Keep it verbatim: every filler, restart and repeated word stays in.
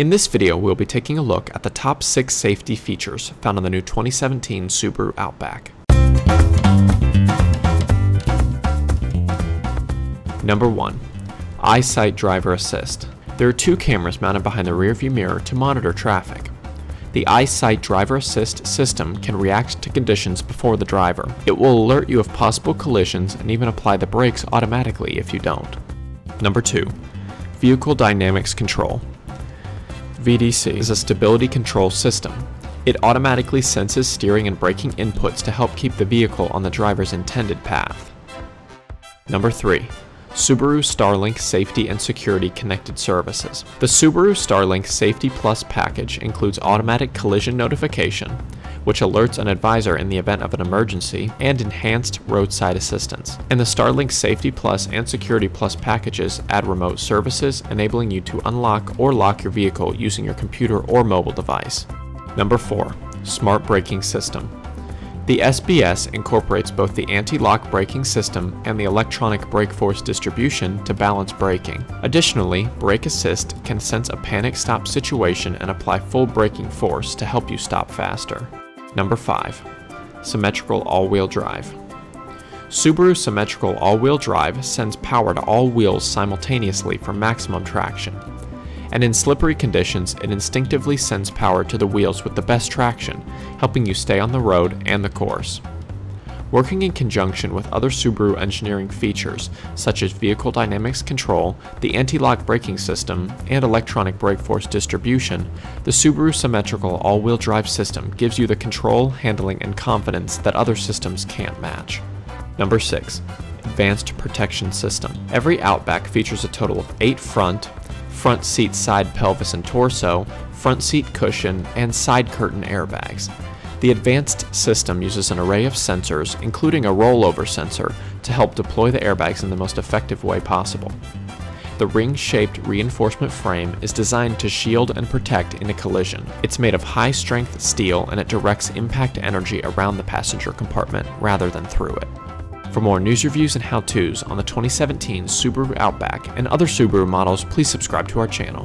In this video, we'll be taking a look at the top six safety features found on the new twenty seventeen Subaru Outback. Number one. EyeSight Driver Assist. There are two cameras mounted behind the rearview mirror to monitor traffic. The EyeSight Driver Assist system can react to conditions before the driver. It will alert you of possible collisions and even apply the brakes automatically if you don't. Number two. Vehicle Dynamics Control. V D C is a stability control system. It automatically senses steering and braking inputs to help keep the vehicle on the driver's intended path. Number three. Subaru Starlink Safety and Security Connected Services. The Subaru Starlink Safety Plus package includes automatic collision notification, which alerts an advisor in the event of an emergency, and enhanced roadside assistance. And the Starlink Safety Plus and Security Plus packages add remote services, enabling you to unlock or lock your vehicle using your computer or mobile device. Number four. Smart Braking System. The S B S incorporates both the anti-lock braking system and the electronic brake force distribution to balance braking. Additionally, Brake Assist can sense a panic stop situation and apply full braking force to help you stop faster. Number five. Symmetrical All-Wheel Drive. Subaru Symmetrical All-Wheel Drive sends power to all wheels simultaneously for maximum traction. And in slippery conditions, it instinctively sends power to the wheels with the best traction, helping you stay on the road and the course. Working in conjunction with other Subaru engineering features, such as Vehicle Dynamics Control, the anti-lock braking system, and electronic brake force distribution, the Subaru Symmetrical All-Wheel Drive system gives you the control, handling, and confidence that other systems can't match. Number six. Advanced Protection System. Every Outback features a total of eight front, front seat side pelvis and torso, front seat cushion, and side curtain airbags. The advanced system uses an array of sensors, including a rollover sensor, to help deploy the airbags in the most effective way possible. The ring-shaped reinforcement frame is designed to shield and protect in a collision. It's made of high-strength steel and it directs impact energy around the passenger compartment rather than through it. For more news, reviews, and how-tos on the twenty seventeen Subaru Outback and other Subaru models, please subscribe to our channel.